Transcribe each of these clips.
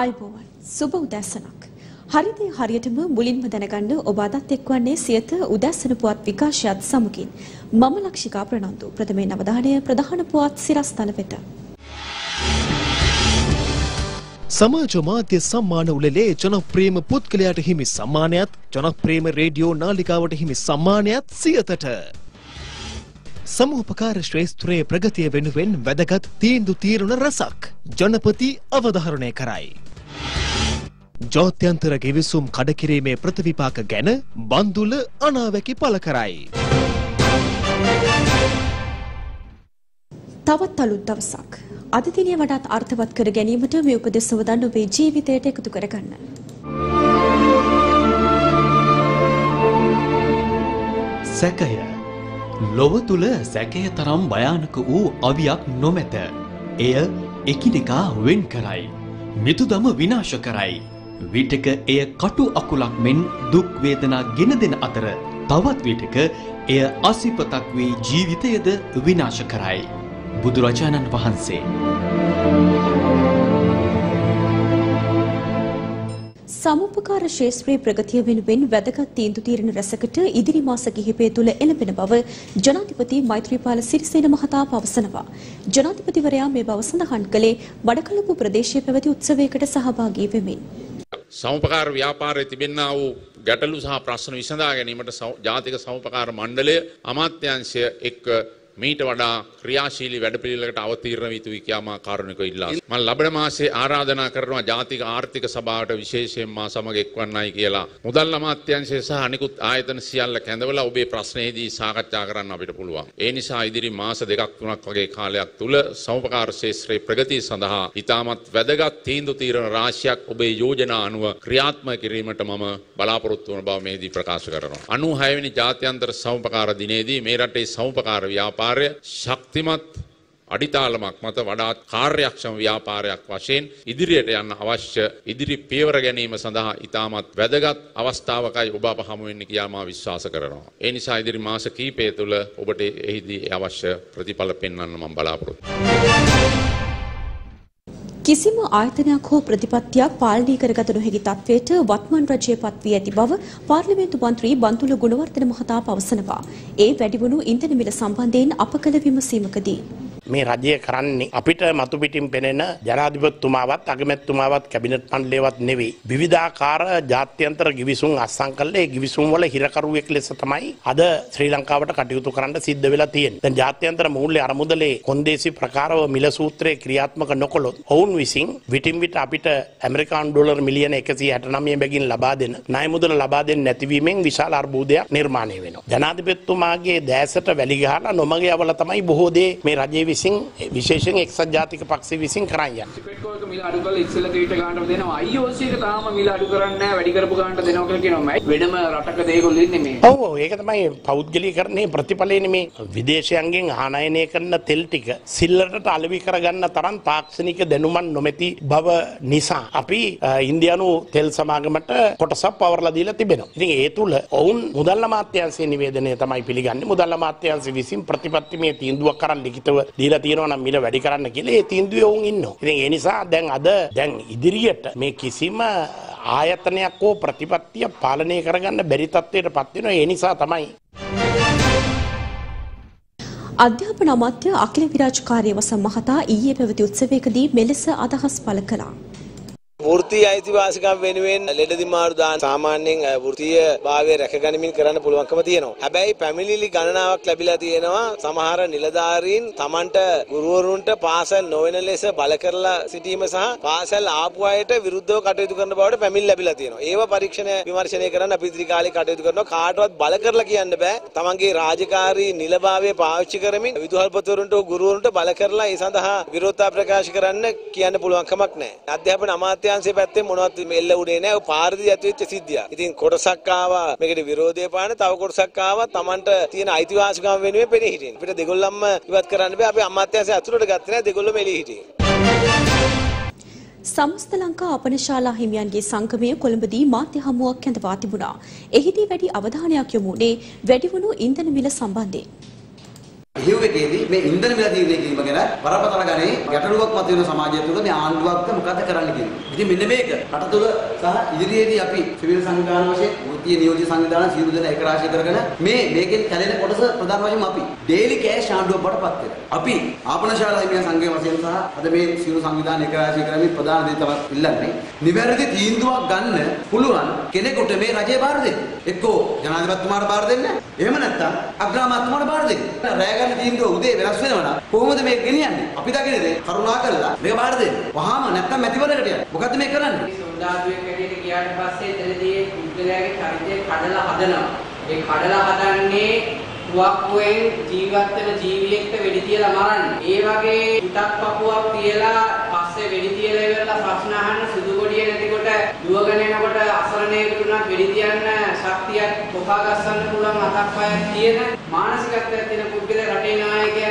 අයිබෝවන් සුබ උදැසනක් හරිදී හරියටම මුලින්ම දැනගන්න ඔබ අදත් එක්වන්නේ සියත උදැසන පුවත් විකාශයත් සමගින් මම ලක්ෂිකා ප්‍රනන්දු ප්‍රථමේ නවදාහණය ප්‍රධාන පුවත් සිරස්තල වෙත සමාජ මාධ්‍ය සම්මාන උළෙලේ ජනප්‍රියම පුද්ගලයාට හිමි සම්මානයත් ජනප්‍රියම රේඩියෝ නාලිකාවට හිමි සම්මානයත් සියතට සමූපකාර ශ්‍රේෂ්ඨත්වයේ ප්‍රගතිය වෙනුවෙන් වැදගත් තීන්දුව తీරුණ රසක් ජනපති අවධාරණය කරයි ජාත්‍යන්තර ගෙවිසුම් කඩකිරීමේ ප්‍රතිවිපාක ගැන බන්දුල අනාවැකි පළ කරයි. තවත් අලුත් දවසක්. අද දිනේ වඩාත් අර්ථවත් කර ගැනීමට මේ උපදෙස් සවදන් ඔබේ ජීවිතයට එකතු කරගන්න. සැකය. ලොව තුල සැකය තරම් භයානක වූ අවියක් නොමැත. එය එකිනෙකා වෙන් කරයි. මිතුදම විනාශ කරයි. විටක එය කටු අකුලක් මෙන් දුක් වේදනා ගෙන දෙන අතර තවත් විටක එය අසිපතක් වී ජීවිතයද විනාශ කරයි බුදුරජාණන් වහන්සේ සමුපකාර ශාස්ත්‍රීය ප්‍රගතිය වෙනුවෙන් වැදගත් තීන්දුව తీරන රැසකට ඉදිරි මාස කිහිපය තුළ එළඹෙන බව ජනාධිපති මෛත්‍රීපාල සිරිසේන මහතා පවසනවා ජනාධිපතිවරයා මේ බව සඳහන් කළේ බඩකලපු ප්‍රදේශයේ පැවති උත්සවයකට සහභාගී වෙමින් සමුපකාර ව්‍යාපාරයේ තිබෙනා වූ ගැටලු සහ ප්‍රශ්න විසඳා ගැනීමට ජාතික සමුපකාර මණ්ඩලය අමාත්‍යාංශය එක්ක මීට වඩා ක්‍රියාශීලී වැඩපිළිවෙලකට අවතීර්ණ වී සිටිය කියා මා කාරුණිකව ඉල්ලා සිටිනවා. මම ලබන මාසයේ ආරාධනා කරනවා ජාතික ආර්ථික සභාවට විශේෂයෙන් මා සමග එක්වන්නයි කියලා. මුදල් අමාත්‍යාංශය සහ අනිකුත් ආයතන සියල්ල කැඳවලා ඔබේ ප්‍රශ්නෙදී සාකච්ඡා කරන්න අපිට පුළුවන්. ඒ නිසා ඉදිරි මාස දෙකක් තුනක් වගේ කාලයක් තුල සමුපකාර ශාස්ත්‍රීය ප්‍රගතිය සඳහා ඉතාමත් වැදගත් තීන්දුව తీරන රාශියක් ඔබේ යෝජනා අනුව ක්‍රියාත්මක කිරීමට මම බලාපොරොත්තු වන බව මේදී ප්‍රකාශ කරනවා. 96 වෙනි ජාත්‍යන්තර සමුපකාර දිනයේදී මේ රටේ සමුපකාර ව්‍යාපාර ශක්තිමත් අඩිතාලමක් මත වඩාත් කාර්යක්ෂම ව්‍යාපාරයක් වශයෙන් ඉදිරියට යන්න අවශ්‍ය ඉදිරි පියවර ගැනීම සඳහා ඉතාමත් වැදගත් අවස්ථාවකයි ඔබ අප හමු වෙන්නේ කියා මා විශ්වාස කරනවා. ඒ නිසා ඉදිරි මාස කිහිපය තුළ ඔබට එහිදී අවශ්‍ය ප්‍රතිඵල පෙන්වන්න මම බලාපොරොත්තු කිසිම ආයතනයක් හෝ ප්‍රතිපත්තියක් පාලනය කරගත නොහැකි තත්වයට වත්මන් රජය පත්වී ඇති බව පාර්ලිමේන්තු මන්ත්‍රී බන්තුල ගුණවර්ධන මහතා පවසනවා. ඒ වැඩිවුණු ඉන්ධන මිල සම්බන්ධයෙන් අප කළ විමසීමකදී මේ රජය කරන්නේ අපිට මතු පිටින් පෙනෙන ජනාධිපතිතුමාවත් අගමැතිතුමාවත් කැබිනට් මණ්ඩලයවත් නෙවෙයි විවිධාකාර ජාත්‍යන්තර ගිවිසුම් අත්සන් කළේ ගිවිසුම් වල හිරකරුවෙක් ලෙස තමයි අද ශ්‍රී ලංකාවට කටයුතු කරන්න සිද්ධ වෙලා තියෙන්නේ. දැන් ජාත්‍යන්තර මූල්‍ය අරමුදලේ කොන්දේසි ප්‍රකාරව මිල සූත්‍රය ක්‍රියාත්මක නොකොළොත් ඔවුන් විසින් විටින් විට අපිට ඇමරිකානු ඩොලර් මිලියන 169 බැගින් ලබා දෙන ණය මුදල ලබා දෙන්නේ නැතිවීමෙන් විශාල අර්බුදයක් නිර්මාණය වෙනවා. ජනාධිපතිතුමාගේ දැසට වැලි ගහලා නොමග යවලා තමයි බොහෝ දේ මේ රජයේ විශේෂයෙන් එක්සත් ජාතික පක්ෂය විසින් කරන්නේ. පිටකොල්ක මිල අඩු කරලා ඉස්සෙල්ලා ටීට ගන්නට දෙනවා. IOC එක තාම මිල අඩු කරන්නේ නැහැ. වැඩි කරපු ගන්නට දෙනවා කියලා කියනවා. වෙනම රටක දෙයකොල්ල ඉන්නේ මේ. ඔව් ඔව් ඒක තමයි පෞද්ගලීකරණයේ ප්‍රතිඵලයනේ මේ විදේශයන්ගෙන් ආනයනය කරන තෙල් ටික සිල්ලරට අලෙවි කරගන්න තරම් තාක්ෂණික දැනුමක් නොමැති බව නිසා අපි ඉන්දියානු තෙල් සමාගමට කොටසක් පවර්ලා දීලා තිබෙනවා. ඉතින් ඒ තුල ඔවුන් මුදල් අමාත්‍යාංශයේ නිවේදනය තමයි පිළිගන්නේ. මුදල් අමාත්‍යාංශය විසින් ප්‍රතිපත්තිමේ තීන්දුවක් කරන් ලිඛිතව දීලා තියෙනවා නම් මිල වැඩි කරන්න කියලා ඒ තීන්දුවේ වුන් ඉන්නවා. ඉතින් ඒ නිසා දැන් අද දැන් ඉදිරියට මේ කිසිම ආයතනයක් හෝ ප්‍රතිපත්තිය පාලනය කරගන්න බැරි තත්ත්වයටපත් වෙනවා. ඒ නිසා තමයි අධ්‍යාපන අමාත්‍ය අකිල විරාජ් කාර්යවසම් මහතා ඊයේ පැවති උත්සවයකදී මෙලෙස අදහස් පළ කළා. වෘත්තීය අයිතිවාසිකම් වෙනුවෙන් ලෙඩදිමාරු දාන සාමාන්‍යයෙන් වෘත්තීය භාවය රැකගැනීමෙන් කරන්න පුළුවන්කම තියෙනවා. හැබැයි පැමිණිලි ගණනාවක් ලැබිලා තියෙනවා සමහර නිලධාරීන් Tamanta ගුරුවරුන්ට පාසල් නොවන ලෙස බල කරලා සිටීම සහ පාසල් ආපු අයට විරුද්ධව කටයුතු කරන බවට පැමිණිලි ලැබිලා තියෙනවා. ඒව පරීක්ෂණ විමර්ශනය කරන්න අපි ඉදිරි කාලේ කටයුතු කරනවා. කාටවත් බල කරලා කියන්න බෑ. Tamange රාජකාරී නිලභාවය පාවිච්චි කරමින් විදුහල්පතිවරුන්ට ගුරුවරුන්ට බල කරලා ඒ සඳහා විරෝධතා ප්‍රකාශ කරන්න කියන්න පුළුවන් කමක් නැහැ. අධ්‍යාපන අමාත්‍යාංශයේ පැත්තෙන් මොනවත් මෙල්ල උනේ නැහැ. ඔය පාරදී ඇතිවෙච්ච සිද්ධිය. ඉතින් කොටසක් ආවා මේකට විරෝධය පාන තව කොටසක් ආවා Tamanට තියෙන අයිතිවාසිකම් වෙනුවෙන් පෙනී හිටින්. අපිට දෙගොල්ලන්ම ඉවත් කරන්න බෑ. අපි අමාත්‍යාංශය අතුලට ගත්තේ නැහැ. දෙගොල්ලම එළිය හිටියේ. සමස්ත ලංකා අපනශාලා හිමියන්ගේ සංගමය කොළඹදී මාධ්‍ය හමුවක් ඇඳවා තිබුණා. එහිදී වැඩි අවධානයක් යොමු වුණේ වැඩිවුණු ඉන්ධන මිල සම්බන්ධයෙන්. Hughie, may Indian Miladi Magana, Parapatagani, Gataluk Matino Samaja, the Anduak, Mukata Karaki. The Minamaker, Katula, Yuri Api, Civil Sangan, Mutti, Yoji Sangan, Hugh and Ekarashi, may make it Kalina Potas, Pradamaji Mapi. Daily cash and do Patapati. Api, Apanashala, Sangamasa, other main Suru Sangan, Ekarashi, Padan, Ilani, Niverdi, Hindua Gun, Puluan, Keneko Tame Raja Bardi, Eko, Janavatumar Barden, Emanata, Agramatmar Bardi. They were similar. Who the make Ginian? Apitagiri, Karunakala, Mebarde, Bahama, Naka Mativaria, Bukatamakan. Wakwe, Jivat, Jiviak, the Veditial Amaran, Evake, Utapapua, Piela, Pase Veditial, Fasnahan, Sudukodi, and Tikota, Duagan, Asane, Kuna, Veditian, Saktia, Pokagasan, Kula, Matapa, Tiena, Manasika, Tinapuki, Ratina,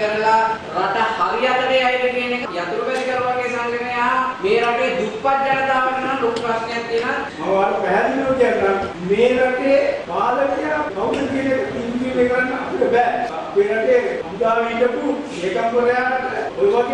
Kerala, Rata Haria, Yatuka, Sangania, Mirate, Dupata, Lukasatina, our value general, Mirate, Valakia, Mountain. We are the best. We are the boots. We come to that. We work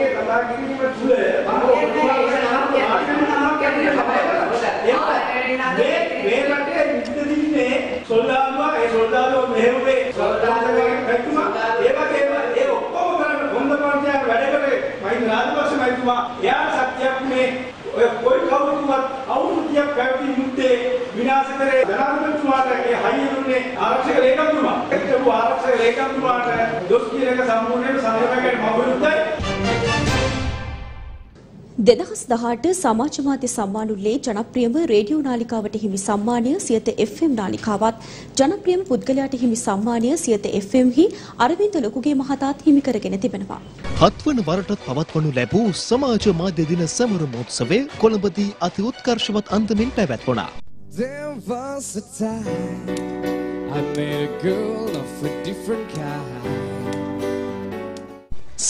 it.2018 සමාජ මාධ්‍ය සම්මානුල්ලේ ජනප්‍රියම radio නාලිකාවට හිමි සම්මානය Siyatha FM නාලිකාවත් ජනප්‍රියම පුද්ගලයාට හිමි සම්මානය Siyatha FM හි අරවින්ද ලොකුගේ මහතාත් හිමි කරගෙන තිබෙනවා. 7 වන වරටත් පවත්වනු ලැබූ සමාජ මාධ්‍ය දින සමර මහෝත්සවයේ කොළඹදී අති උත්කර්ෂවත් අන්දමින් පැවැත්වුණා.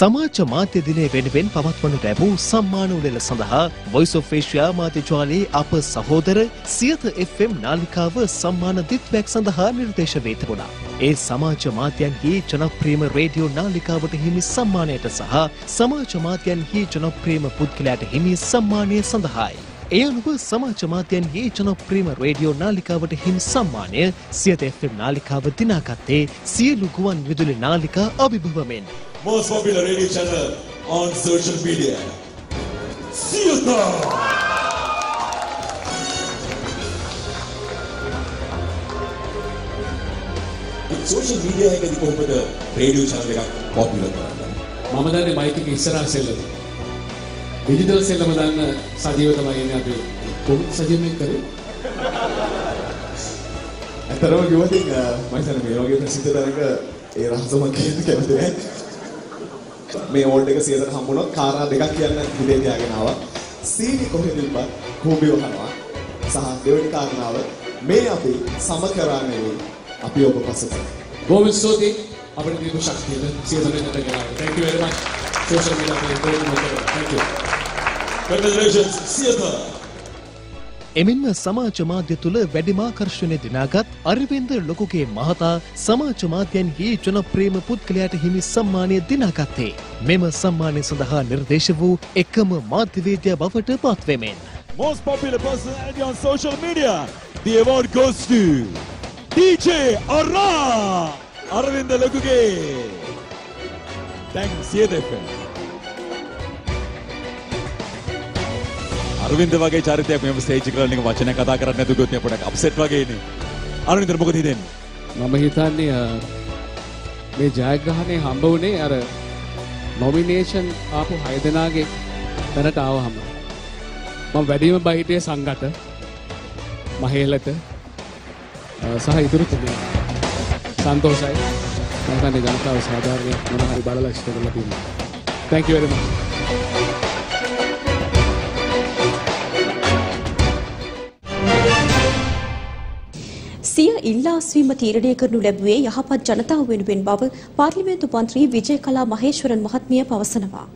සමාජ මාධ්‍ය දිනය වෙනුවෙන් පවත්වනු ලැබූ සම්මාන උළෙල සඳහා Voice of Asia මාධ්‍ය ජාලයේ අප සහෝදර සියත FM නාලිකාව සම්මාන දිත්වැක් සඳහා නිර්දේශ වී තිබුණා. ඒ සමාජ මාධ්‍යන්ගේ ජනප්‍රියම රේඩියෝ නාලිකාවට හිමි සම්මානයට සහ සමාජ මාධ්‍යන්ගේ ජනප්‍රියම පුද්ගලයාට හිමි සම්මානය සඳහායි. ඒ අනුව සමාජ මාධ්‍යන්ගේ ජනප්‍රියම රේඩියෝ නාලිකාවට හිමි සම්මානය සියත FM නාලිකාව දිනාගත්තේ සියලු ගුවන් විදුලි නාලිකා අභිභවයෙන්. Most popular radio channel on social media. See you now! Social media is the radio channel popular. Mama dana bike Instagram sell. Digital sell madana sajiva thamai enne api kon sajiva me kare. Atara ogiwa thik myself me ogiwa sitha dana e rahasama kiyada kemathai. May all take a season Hamuno, Kara, Degakian, and Hide Diaganawa, see Kohilba, Kubio Hana, Saha, David Karnava, May Api, Samakara, maybe Apioba Pacific. Go with Soti, Abadi Shakti, season in the Ganawa. Thank you very much. Social media, thank you. Congratulations, Seattle. එමෙන්ම සමාජ මාධ්‍ය තුල වැඩිම ආකර්ෂණය දිනාගත් අරවින්ද ලොකුගේ මහතා සමාජ මාධ්‍යන්හි ජනප්‍රියම පුද්ගලයාට හිමි සම්මානය දිනාගත්තේ. මෙම සම්මානය සඳහා නිර්දේශ වූ එකම මාධ්‍යවේදියා බවට පත් වෙමින්. Most popular personality on social media. The award goes to DJ Ara. Aravinda Lokuge. Thanks, Siyata FM. Arvind Vagay Charitya Puyam stage කරලා නික වචන කතා කරන්නේ නැතුව ගියොත් පොඩක් අප්සෙට් වගේ ඉන්නේ. අරවින්දර මොකද හිතන්නේ? මම හිතන්නේ මේ ජයග්‍රහණේ හම්බ වුණේ අර nomination ආපු 6 දෙනාගේ දැනට ආවම මම වැඩිම බහිතේ සංගත මහේලට සහ ඉතුරු තුනේ සන්තෝෂයි. මම ජනතාව සාධාරණ මොන හරි බලලා ඉෂ්ට කරලා තියෙනවා. Thank you very much. සිය ඉල්ලාස්වීම තීරණය කරනු ලැබුවේ යහපත් ජනතාව වෙනුවෙන් බව පාර්ලිමේන්තු මන්ත්‍රී විජේකලා මහේශ්වරන් මහත්මිය පවසනවා.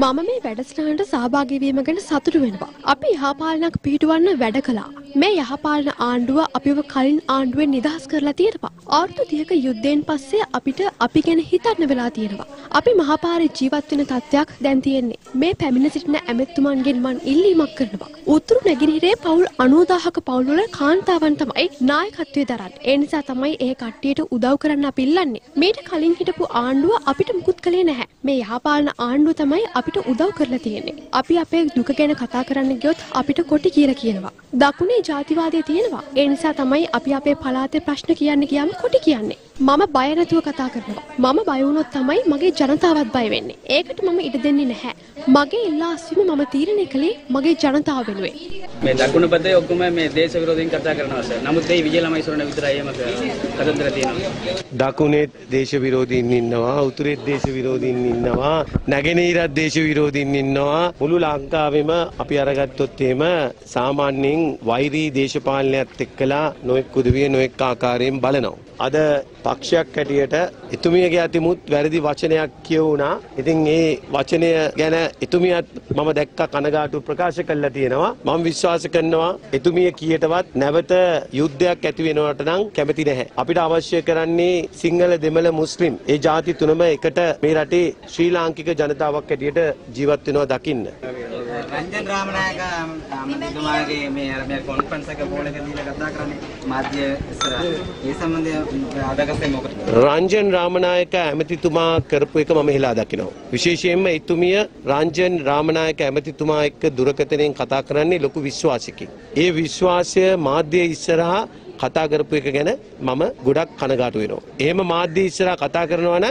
මම මේ වැඩසටහනට සහභාගී වීම ගැන සතුටු වෙනවා. අපි යහපාලනක් පිහිටවන්න වැඩ කළා. මේ යහපාලන ආණ්ඩුව අපිව කලින් ආණ්ඩුවෙන් නිදහස් කරලා තියෙනවා. අවුරුදු 30ක යුද්ධයෙන් පස්සේ අපිට අපි ගැන හිතන්න වෙලා තියෙනවා. අපි මහපාරේ ජීවත් වෙන තත්ත්වයක් දැන් තියෙන්නේ. මේ පැමිණ සිටින ඇමෙතුමන්ගෙන් මම ඉල්ලීමක් කරනවා. උතුරු නැගෙනහිරේ පවුල් 90000ක පවුල්වල කාන්තාවන් තමයි නායකත්වයේ දරන්නේ. ඒ නිසා තමයි ඒ කට්ටියට උදව් කරන්න අපි ඉල්ලන්නේ. මේට කලින් හිටපු ආණ්ඩුව අපිට මුකුත් කළේ නැහැ. මේ යහපාලන ආණ්ඩුව තමයි අපිට උදව් කරලා තියෙන්නේ. අපි අපේ දුක ගැන කතා කරන්න ගියොත් අපිට කොටි කියලා කියනවා. දකුණේ ජාතිවාදය තියෙනවා. ඒ නිසා තමයි අපි අපේ පළාතේ ප්‍රශ්න කියන්නේ ගියාම කොටි කියන්නේ. මම බය නැතුව කතා කරනවා. මම බය වුණොත් තමයි මගේ ජනතාවත් බය වෙන්නේ. ඒකට මම ඉඩ දෙන්නේ නැහැ. මගේ ඉල්ලාස්වීම මම තීරණය කළේ මගේ ජනතාව වෙනුවෙන්. මේ දකුණ පදේ ඔක්කොම මේ දේශ විරෝධයෙන් කතා කරනවා සර්. නමුත් මේ විජය ළමයිසොරණ විතරයි එහෙම කතන්දර තියෙනවා. දකුණේ දේශ විරෝධීන් ඉන්නවා, උතුරේ දේශ විරෝධීන් ඉන්නවා, නැගෙනහිරත් දේශ විරෝධීන් ඉන්නවා. මුළු ලංකාවෙම අපි අරගත්තොත් එහෙම සාමාන්‍යයෙන් වෛරී දේශපාලනයත් එක්කලා නොඑක් උදවිය නොඑක් ආකාරයෙන් බලනවා. අද පක්ෂයක් හැටියට එතුමියගේ අතිමුත් වැරදි වචනයක් කියවුණා. ඉතින් ඒ වචනය ගැන එතුමියත් මම දැක්ක කනගාටු ප්‍රකාශ කළා තියෙනවා. මම විශ්වාස කරනවා එතුමිය කීයටවත් නැවත යුද්ධයක් ඇති වෙනවට නම් කැමති නැහැ. අපිට අවශ්‍ය කරන්නේ සිංහල දෙමළ මුස්ලිම් ඒ ಜಾති තුනම එකට මේ රටේ ශ්‍රී ලාංකික ජනතාවක් හැටියට ජීවත් වෙනවා දකින්න. රංජන් රාමනායක මහත්මයාගේ මේ අර මේ කොන්ෆරන්ස් එක පොලක දීලා කතා කරන්නේ මාධ්‍ය ඉස්සරහ. ඒ සම්බන්ධව අදාළ රංජන් රාමනායක ඇමතිතුමා කරපු එක මම හිලා දකිනවා. විශේෂයෙන්ම එතුමිය රංජන් රාමනායක ඇමතිතුමා එක්ක දුරකතනෙන් කතා කරන්නේ ලොකු විශ්වාසකින්. ඒ විශ්වාසය මාධ්‍ය ඉස්සරහා කතා කරපු එක ගැන මම ගොඩක් කනගාටු වෙනවා. එහෙම මාධ්‍ය ඉස්සරහා කතා කරනවා නම්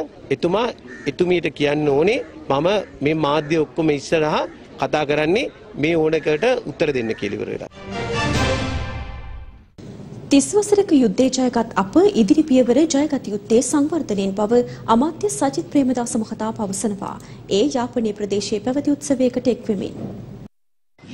එතුමියට කියන්න ඕනේ මම මේ මාධ්‍ය ඔක්කොම ඉස්සරහා කතා කරන්නේ මේ ඕනකට උත්තර දෙන්න කියලා ඉවර වෙලා. 30 වසරක යුද්ධය ජයගත් අප ඉදිරි පියවර ජයගත යුත්තේ සංවර්ධනයෙන් බව අමාත්‍ය සජිත් ප්‍රේමදාස මහතා පවසනවා. ඒ යාපනයේ ප්‍රදේශයේ පැවති උත්සවයකට එක්වෙමින්.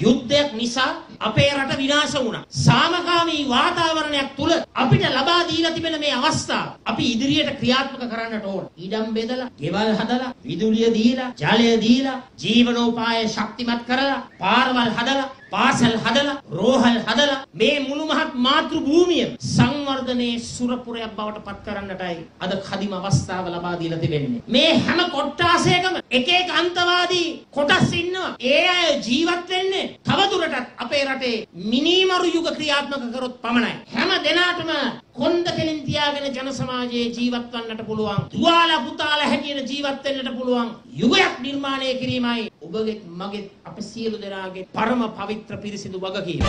යුද්ධයක් නිසා අපේ රට විනාශ වුණා. සාමකාමී වාතාවරණයක් තුල අපිට ලබා දීලා තිබෙන මේ අවස්ථාව අපි ඉදිරියට ක්‍රියාත්මක කරන්නට ඕන. ඊඩම් බෙදලා, ගෙවල් හදලා, විදුලිය දීලා, ජලය දීලා, ජීවනෝපාය ශක්තිමත් කරලා, පාරවල් හදලා පාසල් හදලා රෝහල් හදලා මේ මුළු මහත් මාතෘ භූමිය සංවර්ධනයේ සුරපුරයක් බවට පත් කරන්නටයි අද කදිම අවස්ථාව ලබා දීලා තිබෙන්නේ. මේ හැම කොට්ටාසයකම එක එක අන්තවාදී කොටස් ඉන්නවා. ඒ අය ජීවත් වෙන්නේ තවදුරටත් අපේ රටේ මිනිමරු යුග ක්‍රියාත්මක කරොත් පමණයි. හැම දිනාටම කොන්ද කෙලින් තියාගෙන ජන සමාජයේ ජීවත් වන්නට පුළුවන්. දුවාලා පුතාලා හැටියට ජීවත් වෙන්නට පුළුවන්. යුගයක් නිර්මාණය කිරීමයි ඔබගේ මගේ අපේ සියලු දෙනාගේ පරම පවිත්‍ර පිරිසිදු වගකීම.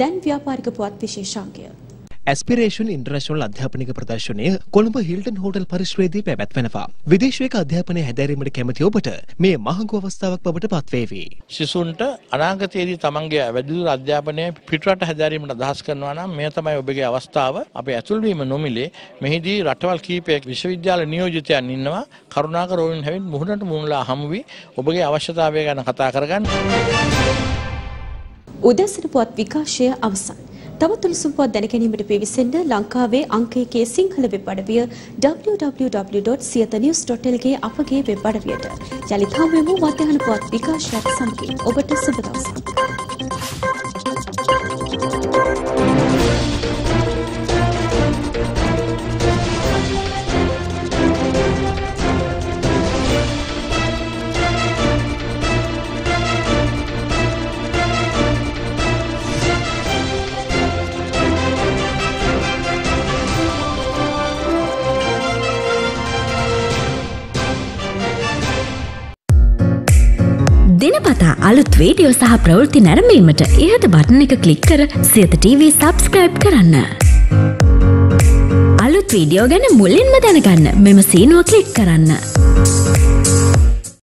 දැන් ව්‍යාපාරික පුවත් විශේෂාංකය. Aspiration International අධ්‍යාපනික ප්‍රදර්ශනය කොළඹ හිල්ටන් හෝටල් පරිශ්‍රයේදී පැවැත්වෙනවා. විදේශයක අධ්‍යාපනය හැදෑරීමට කැමති ඔබට මේ මහඟු අවස්ථාවක් බවට පත්වේවි. සිසුන්ට අනාගතයේදී තමන්ගේ වැඩිදුර අධ්‍යාපනය පිටරට හැදෑරීමට අදහස් කරනවා නම් මේ තමයි ඔබගේ අවස්ථාව. අපේ ඇතුල්වීම නොමිලේ මෙහිදී රටවල් කීපයක විශ්වවිද්‍යාල නියෝජිතයන් ඉන්නවා. කරුණාකර ඔවුන් හැවින් මුහුණට මුහුණලා හමු වී ඔබගේ අවශ්‍යතාවය ගැන කතා කරගන්න. උදැසන පුවත් විකාශය අවසන්. තවතුළු සුම්පුවත් දැනගැනීමට පිවිසෙන්න ලංකාවේ අංකයකේ සිංහල වෙබ් අඩවිය www.siathanews.lk අපගේ වෙබ් අඩවියට. යළිත් හමුවෙමු මධ්‍යහන පුවත් විකාශයත් සමගින්. ඔබට සුබ දවසක්. අලුත් වීඩියෝ සහ ප්‍රවෘත්ති නැරඹීමට ඉහත බටන් එක ක්ලික් කර සියත TV subscribe කරන්න. අලුත් වීඩියෝ ගැන මුලින්ම දැනගන්න මෙම සීනුව ක්ලික් කරන්න.